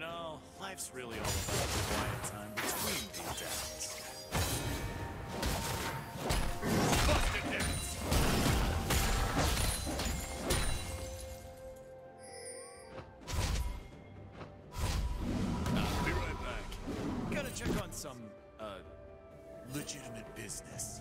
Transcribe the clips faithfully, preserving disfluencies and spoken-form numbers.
You know, life's really all about the quiet time between these acts. I'll be right back. Gotta check on some, uh, legitimate business.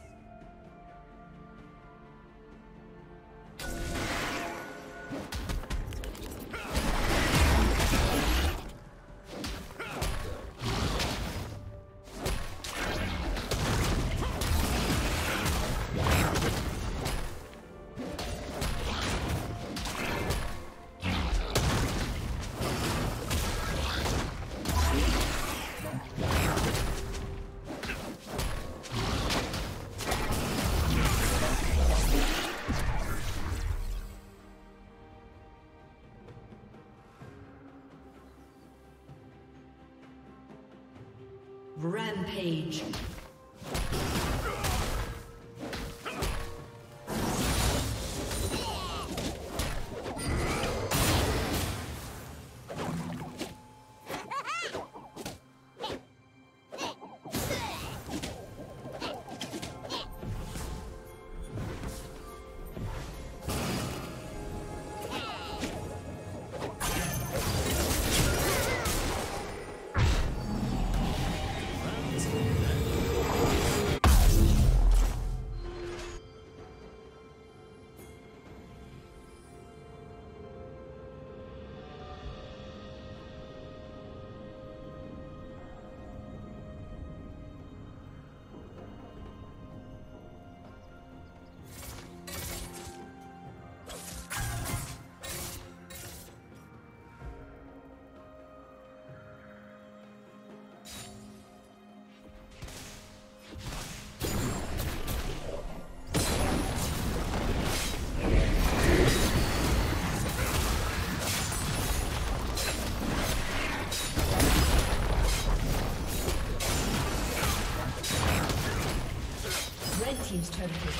Rampage. He's trying to get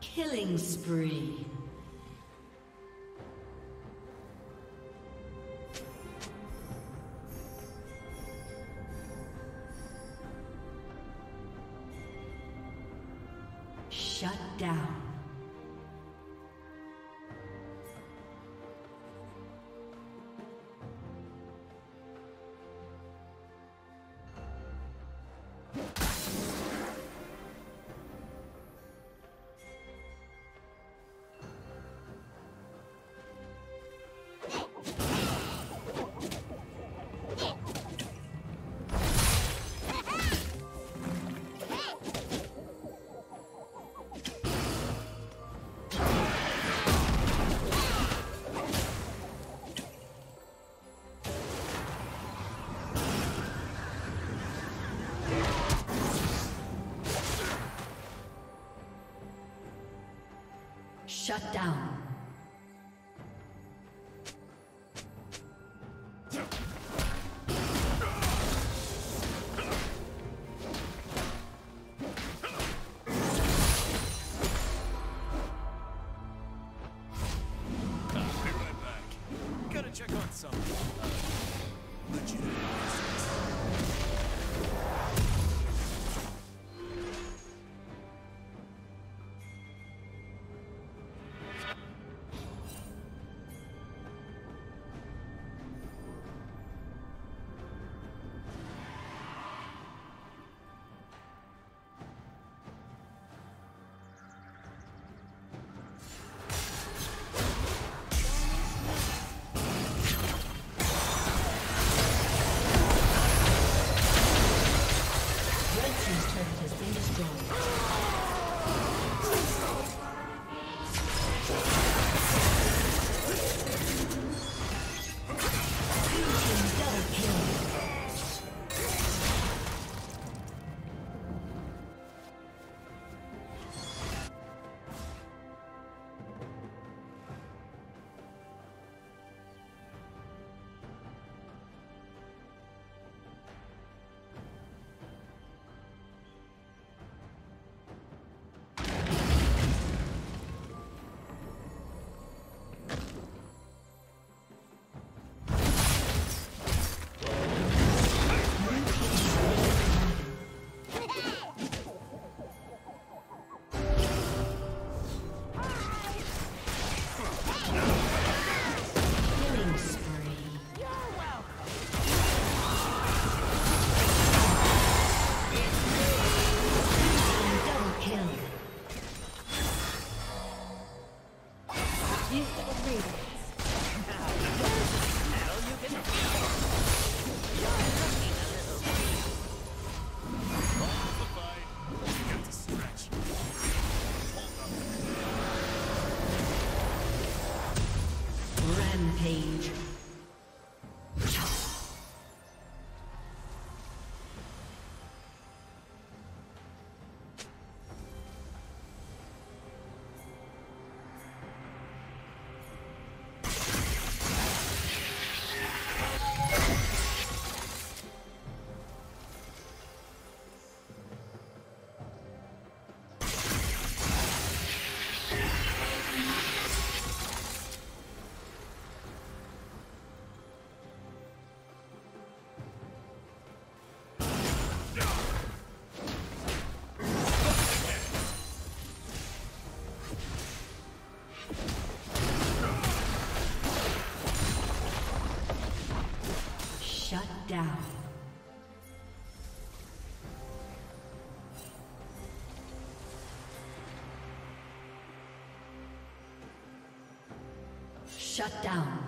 killing spree. Shut down. Shut down. His turret has been destroyed. Page. Down. Shut down.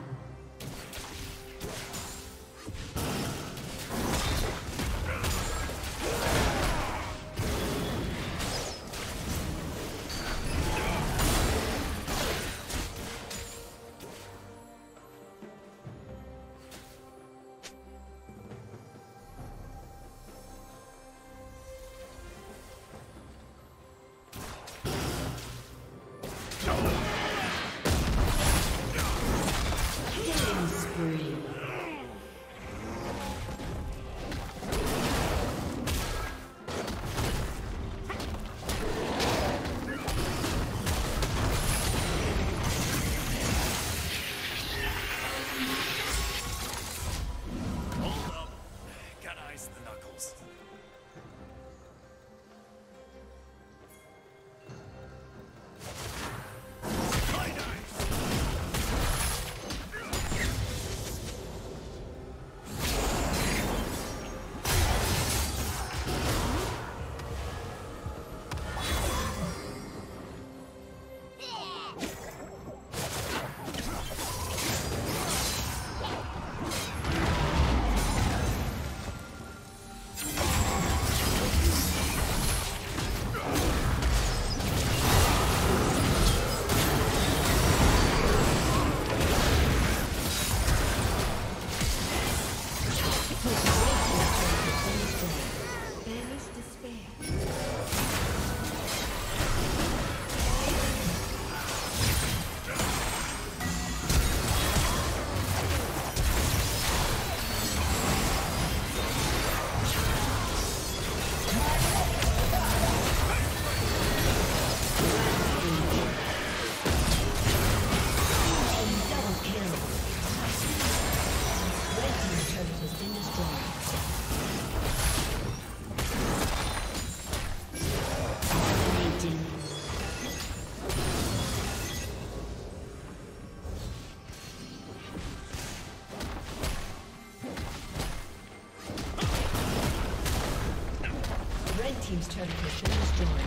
Team's turret has been destroyed.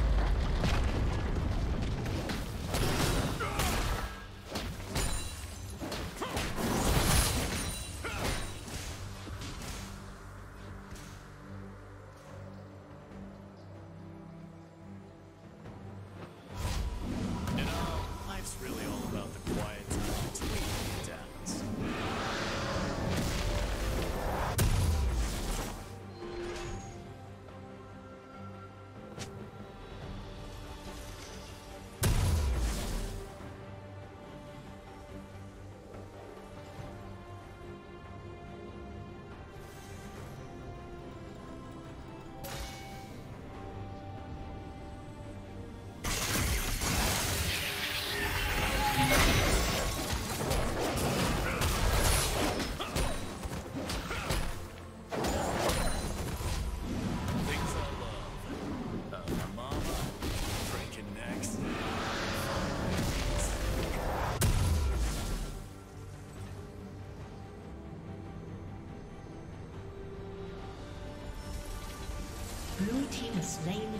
Blue team has slain the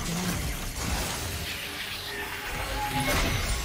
dragon.